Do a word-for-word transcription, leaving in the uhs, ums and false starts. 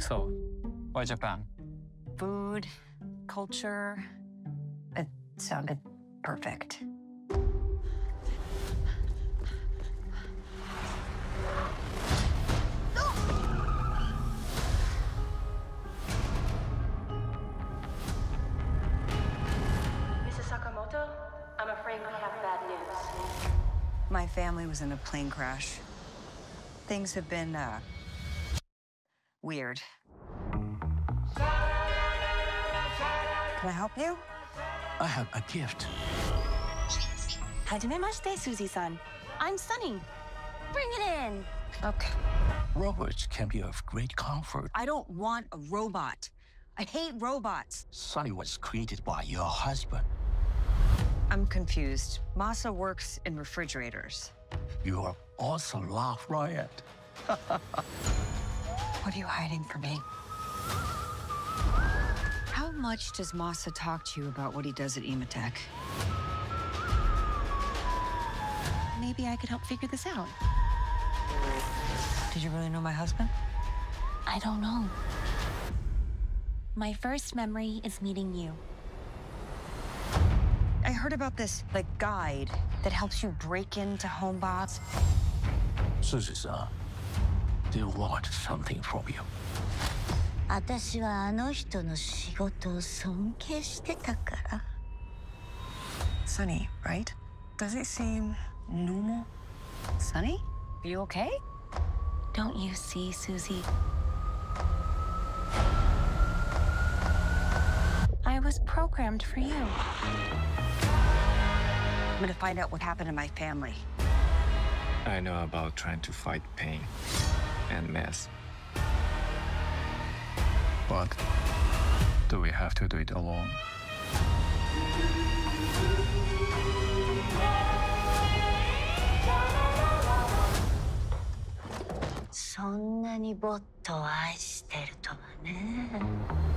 So, why Japan? Food, culture, it sounded perfect. My family was in a plane crash. Things have been, uh, weird. Can I help you? I have a gift. Hajimemashite, Susie-san. I'm Sunny. Bring it in. Okay. Robots can be of great comfort. I don't want a robot. I hate robots. Sunny was created by your husband. I'm confused. Masa works in refrigerators. You are also laugh riot. What are you hiding from me? How much does Masa talk to you about what he does at Ematec? Maybe I could help figure this out. Did you really know my husband? I don't know. My first memory is meeting you. I heard about this, like, guide that helps you break into homebots. Susie-san, they want something from you. Sunny, right? Does it seem normal? Sunny? Are you okay? Don't you see, Susie? I was programmed for you. I'm gonna find out what happened to my family. I know about trying to fight pain and mess. But do we have to do it alone? So many bots I love you.